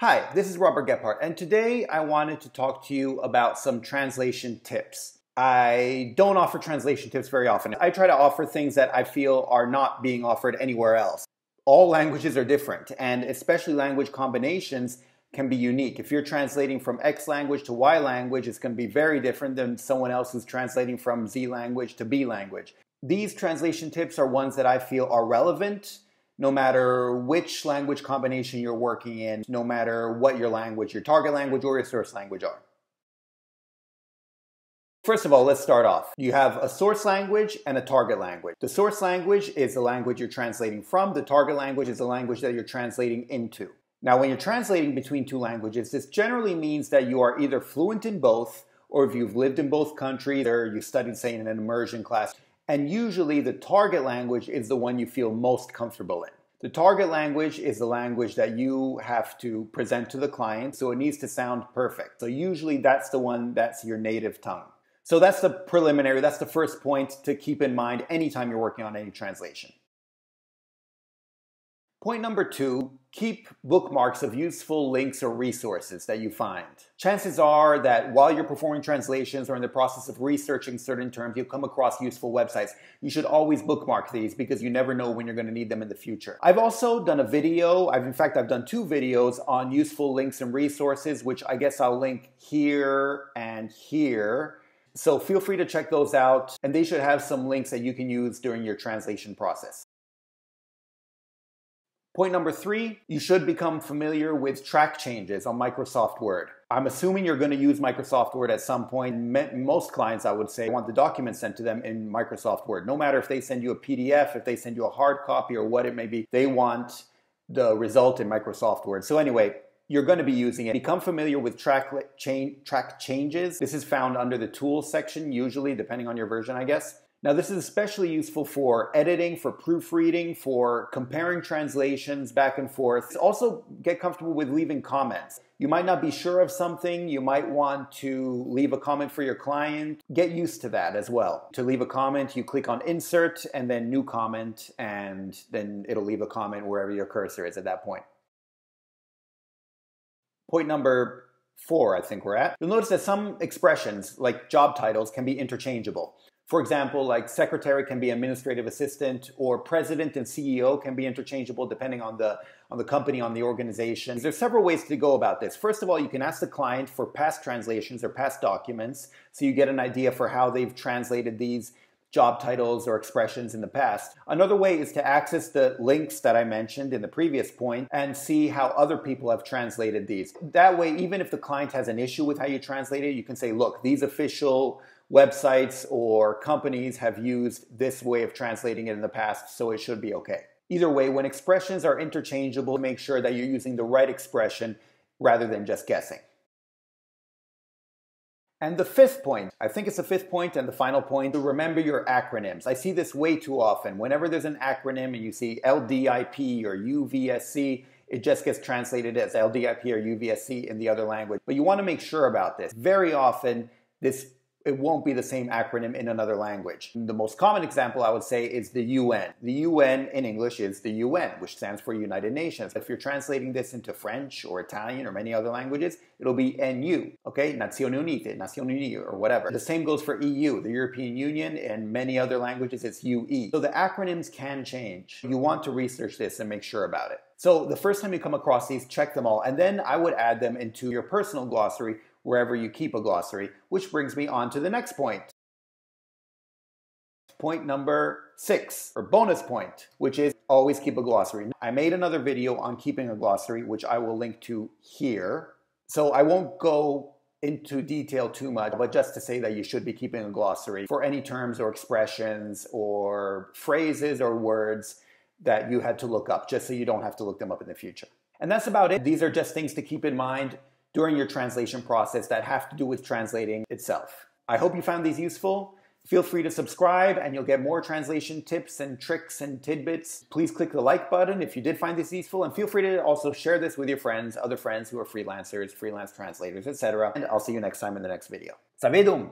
Hi, this is Robert Gephardt, and today I wanted to talk to you about some translation tips. I don't offer translation tips very often. I try to offer things that I feel are not being offered anywhere else. All languages are different, and especially language combinations can be unique. If you're translating from X language to Y language, it's going to be very different than someone else who's translating from Z language to B language. These translation tips are ones that I feel are relevant, no matter which language combination you're working in, no matter what your language, your target language or your source language are. First of all, let's start off. You have a source language and a target language. The source language is the language you're translating from. The target language is the language that you're translating into. Now, when you're translating between two languages, this generally means that you are either fluent in both, or if you've lived in both countries, or you studied, say, in an immersion class. And usually the target language is the one you feel most comfortable in. The target language is the language that you have to present to the client, so it needs to sound perfect. So usually that's the one that's your native tongue. So that's the preliminary, that's the first point to keep in mind anytime you're working on any translation. Point number two, keep bookmarks of useful links or resources that you find. Chances are that while you're performing translations or in the process of researching certain terms, you'll come across useful websites. You should always bookmark these because you never know when you're going to need them in the future. I've also done a video, in fact I've done two videos on useful links and resources, which I guess I'll link here and here. So feel free to check those out, and they should have some links that you can use during your translation process. Point number three, you should become familiar with track changes on Microsoft Word. I'm assuming you're going to use Microsoft Word at some point. Most clients, I would say, want the document sent to them in Microsoft Word. No matter if they send you a PDF, if they send you a hard copy or what it may be, they want the result in Microsoft Word. So anyway, you're going to be using it. Become familiar with track changes. This is found under the Tools section, usually, depending on your version, I guess. Now, this is especially useful for editing, for proofreading, for comparing translations back and forth. Also, get comfortable with leaving comments. You might not be sure of something. You might want to leave a comment for your client. Get used to that as well. To leave a comment, you click on Insert and then New Comment, and then it'll leave a comment wherever your cursor is at that point. Point number four, I think we're at. You'll notice that some expressions, like job titles, can be interchangeable. For example, like secretary can be administrative assistant, or president and CEO can be interchangeable depending on the company, on the organization. There's several ways to go about this. First of all, you can ask the client for past translations or past documents, so you get an idea for how they've translated these job titles or expressions in the past. Another way is to access the links that I mentioned in the previous point and see how other people have translated these. That way, even if the client has an issue with how you translate it, you can say, look, these official websites or companies have used this way of translating it in the past, so it should be okay. Either way, when expressions are interchangeable, make sure that you're using the right expression rather than just guessing. And the fifth point, I think it's the fifth point and the final point, to remember your acronyms. I see this way too often. Whenever there's an acronym and you see LDIP or UVSC, it just gets translated as LDIP or UVSC in the other language. But you want to make sure about this. Very often, it won't be the same acronym in another language. The most common example I would say is the UN. The UN in English is the UN, which stands for United Nations. If you're translating this into French or Italian or many other languages, it'll be NU, okay? Nazioni Unite, Nazioni Unite, or whatever. The same goes for EU, the European Union, and many other languages it's UE. So the acronyms can change. You want to research this and make sure about it. So the first time you come across these, check them all, and then I would add them into your personal glossary wherever you keep a glossary, which brings me on to the next point. Point number six, or bonus point, which is always keep a glossary. I made another video on keeping a glossary, which I will link to here. So I won't go into detail too much, but just to say that you should be keeping a glossary for any terms or expressions or phrases or words that you had to look up, just so you don't have to look them up in the future. And that's about it. These are just things to keep in mind during your translation process that have to do with translating itself. I hope you found these useful. Feel free to subscribe and you'll get more translation tips and tricks and tidbits. Please click the like button if you did find this useful, and feel free to also share this with your friends, other friends who are freelancers, freelance translators, etc. And I'll see you next time in the next video. Savedum!